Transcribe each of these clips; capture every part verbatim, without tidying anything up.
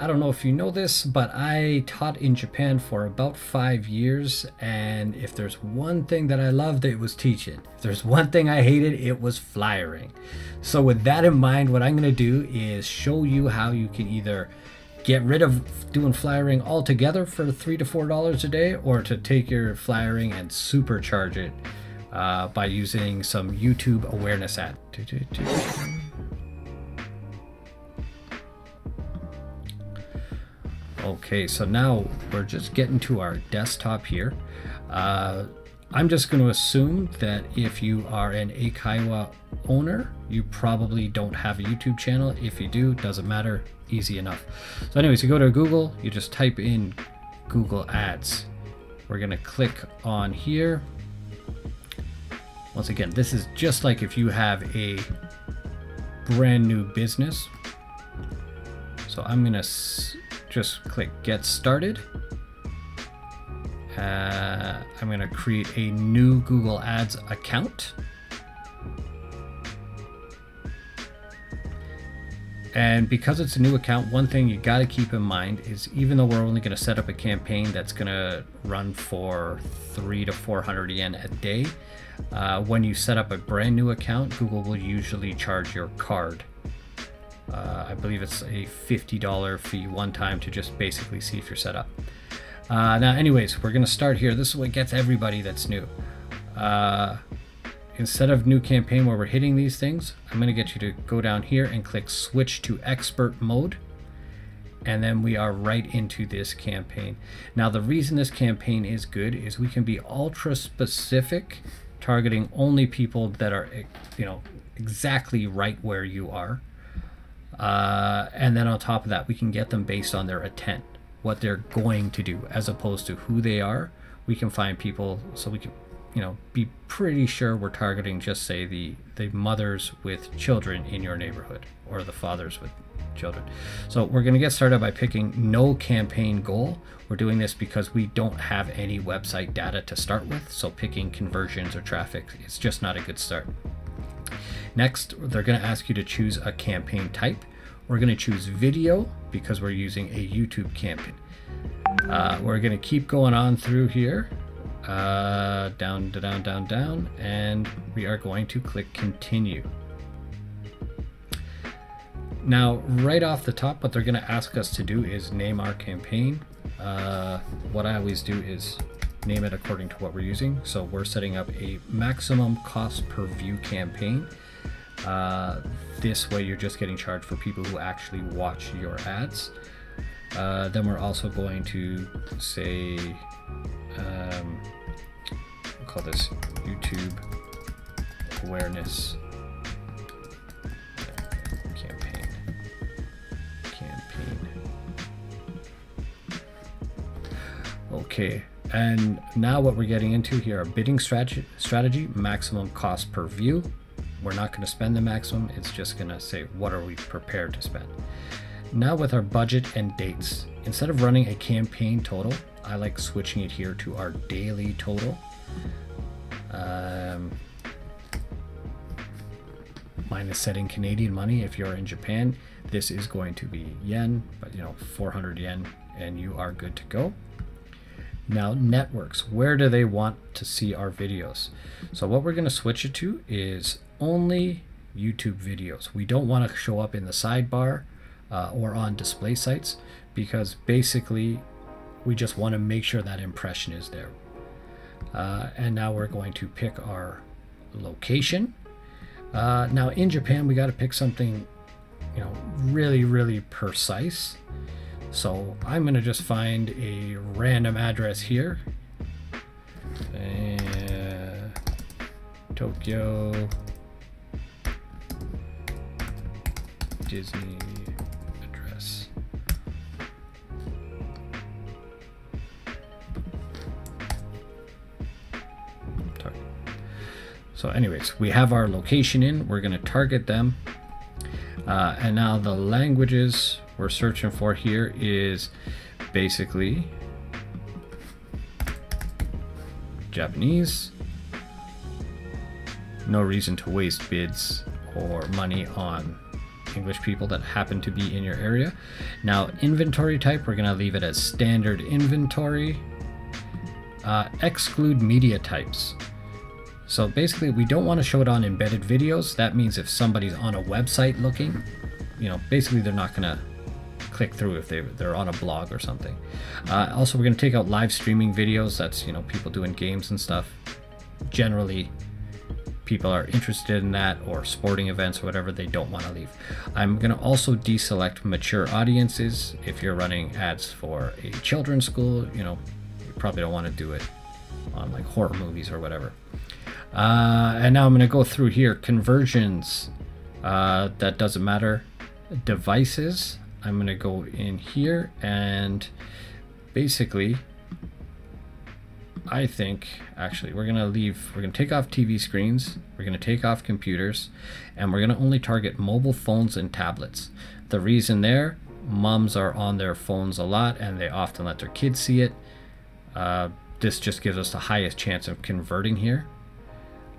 I don't know if you know this, but I taught in Japan for about five years, and if there's one thing that I loved, it was teaching. If there's one thing I hated, it was flyering. So with that in mind, what I'm gonna do is show you how you can either get rid of doing flyering altogether for three to four dollars a day, or to take your flyering and supercharge it uh, by using some YouTube awareness ad. Okay, so now we're just getting to our desktop here. Uh, I'm just going to assume that if you are an Akaiwa owner, you probably don't have a YouTube channel. If you do, doesn't matter, easy enough. So anyways, you go to Google, you just type in Google Ads. We're going to click on here. Once again, this is just like if you have a brand new business. So I'm going to just click get started. Uh, I'm going to create a new Google Ads account. And because it's a new account, one thing you got to keep in mind is even though we're only going to set up a campaign that's going to run for three to four hundred yen a day, uh, when you set up a brand new account, Google will usually charge your card. Uh, I believe it's a fifty dollar fee one time to just basically see if you're set up. Uh, now, anyways, we're going to start here. This is what gets everybody that's new. Uh, instead of new campaign where we're hitting these things, I'm going to get you to go down here and click switch to expert mode. And then we are right into this campaign. Now, the reason this campaign is good is we can be ultra specific, targeting only people that are, you know, exactly right where you are. Uh, and then on top of that, we can get them based on their intent, what they're going to do, as opposed to who they are. We can find people, so we can, you know, be pretty sure we're targeting just say the, the mothers with children in your neighborhood, or the fathers with children. So we're going to get started by picking no campaign goal. We're doing this because we don't have any website data to start with. So picking conversions or traffic is just not a good start. Next, they're going to ask you to choose a campaign type. We're going to choose video because we're using a YouTube campaign. Uh, we're going to keep going on through here, uh, down, down, down, down, and we are going to click continue. Now, right off the top, what they're going to ask us to do is name our campaign. Uh, what I always do is name it according to what we're using. So we're setting up a maximum cost per view campaign. Uh, this way you're just getting charged for people who actually watch your ads. Uh, then we're also going to say, um, we'll call this YouTube awareness campaign. Campaign. Okay. And now what we're getting into here are bidding strategy, strategy, maximum cost per view. We're not going to spend the maximum. It's just going to say, what are we prepared to spend? Now with our budget and dates, instead of running a campaign total, I like switching it here to our daily total. Um, mine is set in Canadian money. If you're in Japan, this is going to be yen, but you know, four hundred yen, and you are good to go. Now networks, where do they want to see our videos? So what we're gonna switch it to is only YouTube videos. We don't wanna show up in the sidebar uh, or on display sites, because basically we just wanna make sure that impression is there. Uh, and now we're going to pick our location. Uh, now in Japan, we gotta pick something, you know, really, really precise. So I'm going to just find a random address here, uh, Tokyo Disney address. So anyways, we have our location in, we're going to target them. Uh, and now the languages we're searching for here is basically Japanese. No reason to waste bids or money on English people that happen to be in your area. Now, inventory type, we're going to leave it as standard inventory. Uh, exclude media types. So basically, we don't want to show it on embedded videos. That means if somebody's on a website looking, you know, basically they're not going to click through if they, they're on a blog or something. Uh, also, we're going to take out live streaming videos. That's, you know, people doing games and stuff. Generally, people are interested in that, or sporting events or whatever, they don't want to leave. I'm going to also deselect mature audiences. If you're running ads for a children's school, you know, you probably don't want to do it on like horror movies or whatever. Uh, and now I'm going to go through here. Conversions, uh, that doesn't matter. Devices, I'm going to go in here, and basically I think actually we're going to leave, we're going to take off T V screens, we're going to take off computers, and we're going to only target mobile phones and tablets. The reason there, moms are on their phones a lot and they often let their kids see it. Uh, this just gives us the highest chance of converting here.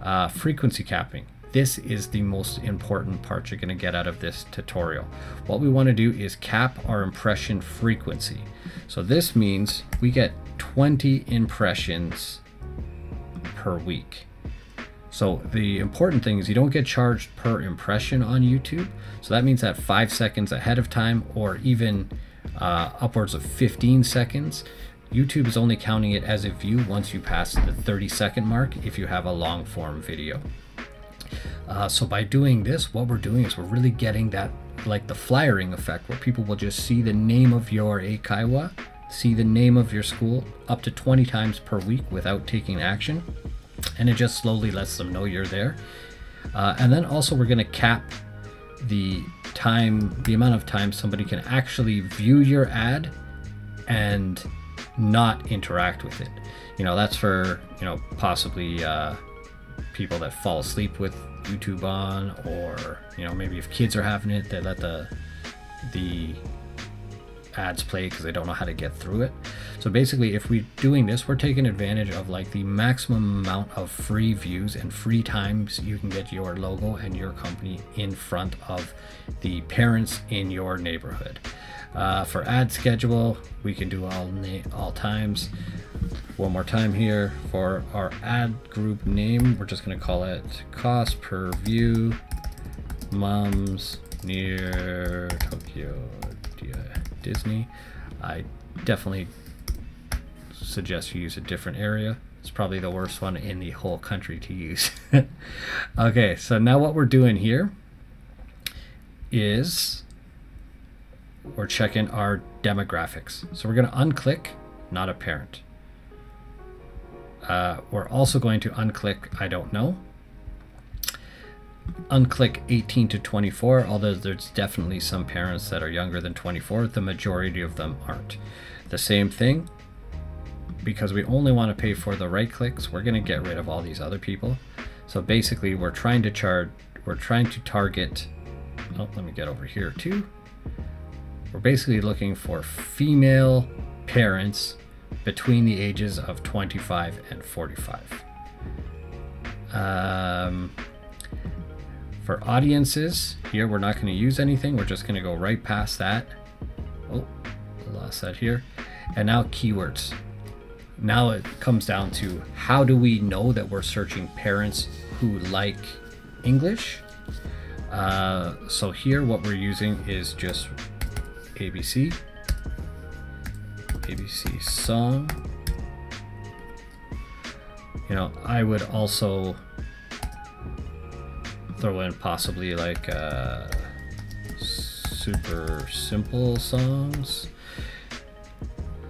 Uh, frequency capping. This is the most important part you're going to get out of this tutorial. What we want to do is cap our impression frequency. So this means we get twenty impressions per week. So the important thing is you don't get charged per impression on YouTube. So that means that five seconds ahead of time, or even uh, upwards of fifteen seconds, YouTube is only counting it as a view once you pass the thirty second mark if you have a long form video. Uh, so by doing this, what we're doing is we're really getting that, like the flyering effect, where people will just see the name of your Eikaiwa, see the name of your school up to twenty times per week without taking action. And it just slowly lets them know you're there. Uh, and then also we're going to cap the time, the amount of time somebody can actually view your ad and not interact with it. You know, that's for, you know, possibly uh, people that fall asleep with YouTube on, or, you know, maybe if kids are having it, they let the the ads play because they don't know how to get through it. So basically, if we're doing this, we're taking advantage of like the maximum amount of free views and free times you can get your logo and your company in front of the parents in your neighborhood. Uh, for ad schedule, we can do all all times. One more time here for our ad group name, we're just going to call it cost per view, moms near Tokyo Disney. I definitely suggest you use a different area. It's probably the worst one in the whole country to use. Okay, so now what we're doing here is we're checking our demographics. So we're going to unclick not a parent. Uh, we're also going to unclick I don't know, unclick eighteen to twenty-four, although there's definitely some parents that are younger than twenty-four. The majority of them aren't. The same thing, because we only want to pay for the right clicks, we're going to get rid of all these other people. So basically we're trying to charge, we're trying to target, oh, let me get over here too. We're basically looking for female parents between the ages of twenty-five and forty-five. Um, for audiences, here we're not going to use anything. We're just going to go right past that. Oh, lost that here. And now keywords. Now it comes down to how do we know that we're searching parents who like English? Uh, so here what we're using is just A B C. A B C song. You know, I would also throw in possibly like uh, super simple songs.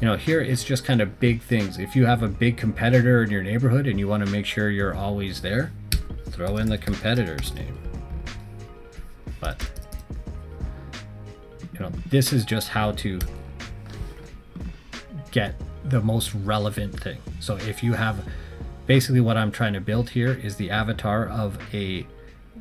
You know, here it's just kind of big things. If you have a big competitor in your neighborhood and you want to make sure you're always there, throw in the competitor's name. But, you know, this is just how to get the most relevant thing. So if you have, basically what I'm trying to build here is the avatar of a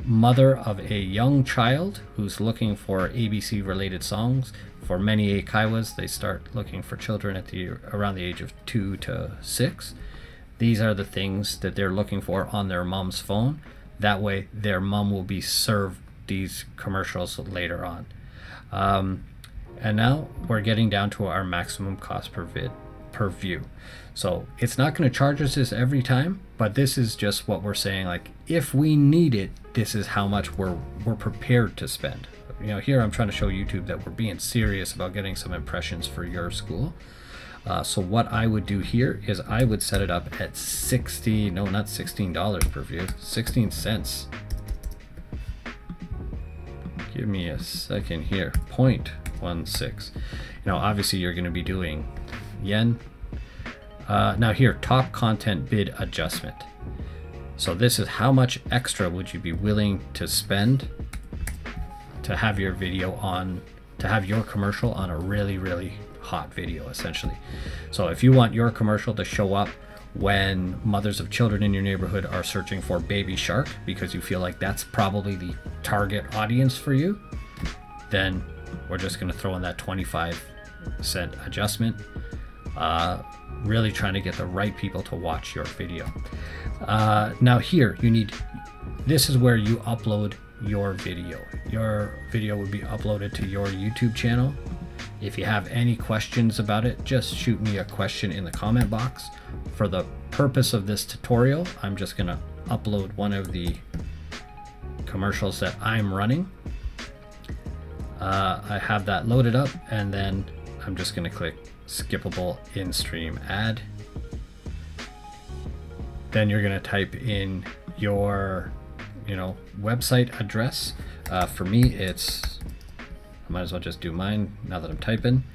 mother of a young child who's looking for A B C related songs. For many Eikaiwas, they start looking for children at the around the age of two to six. These are the things that they're looking for on their mom's phone. That way their mom will be served these commercials later on. Um, and now we're getting down to our maximum cost per vid, per view. So it's not going to charge us this every time, but this is just what we're saying, like, if we need it, this is how much we're we're prepared to spend. You know, here I'm trying to show YouTube that we're being serious about getting some impressions for your school. Uh, so what I would do here is I would set it up at sixty, no, not sixteen dollars per view, sixteen cents. Give me a second here, zero point one six. Now, obviously you're going to be doing yen. Uh, now here, top content bid adjustment. So this is how much extra would you be willing to spend to have your video on, to have your commercial on a really, really hot video, essentially. So if you want your commercial to show up when mothers of children in your neighborhood are searching for Baby Shark, because you feel like that's probably the target audience for you, then we're just going to throw in that twenty-five cent adjustment. Uh, really trying to get the right people to watch your video. Uh, now here you need, this is where you upload your video. Your video would be uploaded to your YouTube channel. If you have any questions about it, just shoot me a question in the comment box. For the purpose of this tutorial, I'm just going to upload one of the commercials that I'm running. Uh, I have that loaded up, and then I'm just going to click skippable in-stream ad. Then you're going to type in your, you know, website address. Uh, for me, it's, I might as well just do mine now that I'm typing.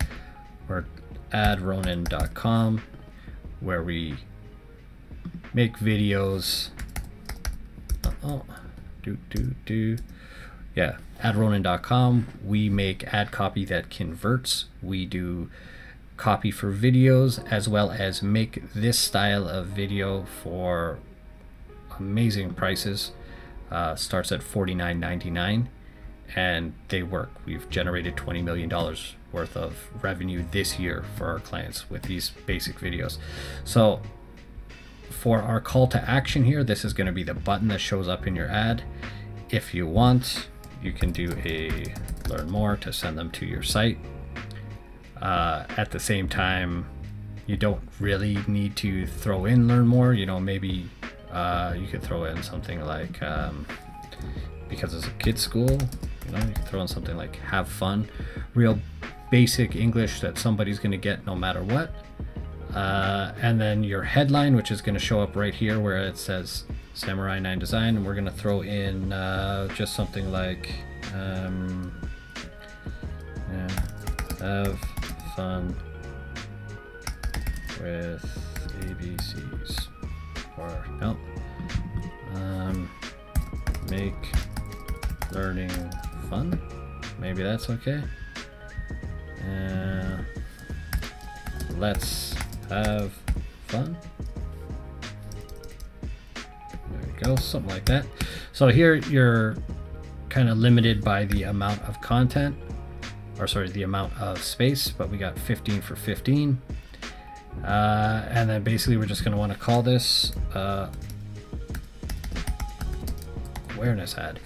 We're adronin dot com, where we make videos. Oh, do do do. Yeah, adronin dot com. We make ad copy that converts. We do copy for videos, as well as make this style of video for amazing prices. Uh, starts at forty-nine ninety-nine, and they work. We've generated twenty million dollars worth of revenue this year for our clients with these basic videos. So for our call to action here, this is going to be the button that shows up in your ad. If you want, you can do a learn more to send them to your site. Uh, at the same time, you don't really need to throw in learn more. You know, maybe uh, you could throw in something like, um, because it's a kid's school, you know, you can throw in something like have fun, real basic English that somebody's going to get no matter what. Uh, and then your headline, which is going to show up right here where it says Samurai nine Design. And we're going to throw in uh, just something like, um, yeah, have fun with A B Cs, or no, um, make learning fun. Maybe that's okay. Uh, let's have fun. There we go, something like that. So here you're kind of limited by the amount of content, or sorry, the amount of space, but we got fifteen for fifteen. Uh, and then basically we're just going to want to call this uh, awareness ad.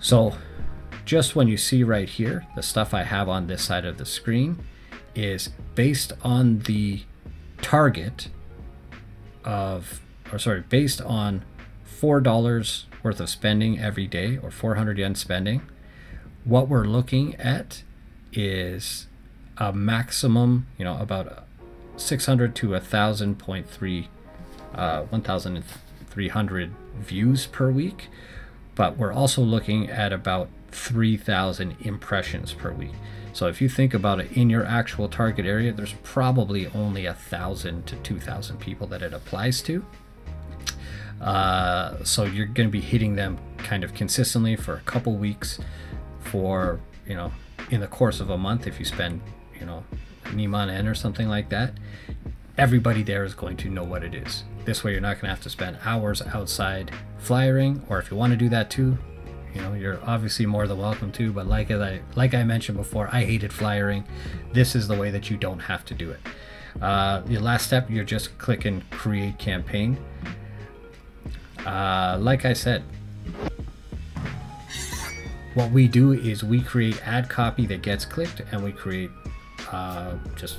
So just when you see right here, the stuff I have on this side of the screen is based on the target of, or sorry, based on four dollars worth of spending every day, or four hundred yen spending. What we're looking at is a maximum, you know, about six hundred to one thousand point three, uh, one thousand three hundred views per week. But we're also looking at about three thousand impressions per week. So if you think about it, in your actual target area, there's probably only a thousand to two thousand people that it applies to. Uh, so you're going to be hitting them kind of consistently for a couple weeks, for, you know, in the course of a month. If you spend, you know, Niman N or something like that, everybody there is going to know what it is. This way you're not going to have to spend hours outside flyering, or if you want to do that too, you know, you're obviously more than welcome to, but like as I like I mentioned before, I hated flyering. This is the way that you don't have to do it. Uh, the last step, you're just clicking create campaign. Uh, like I said, what we do is we create ad copy that gets clicked, and we create uh, just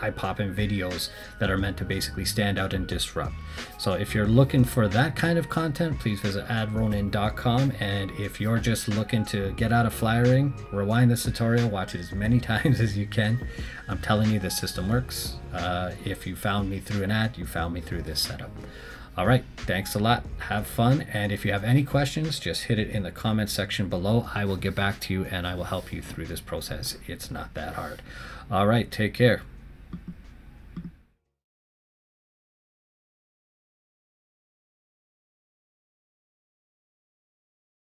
eye-popping videos that are meant to basically stand out and disrupt. So if you're looking for that kind of content, please visit ad ronin dot com. And if you're just looking to get out of flyering, rewind this tutorial, watch it as many times as you can. I'm telling you, this system works. Uh, if you found me through an ad, you found me through this setup. All right, thanks a lot. Have fun. And if you have any questions, just hit it in the comment section below. I will get back to you and I will help you through this process. It's not that hard. All right, take care.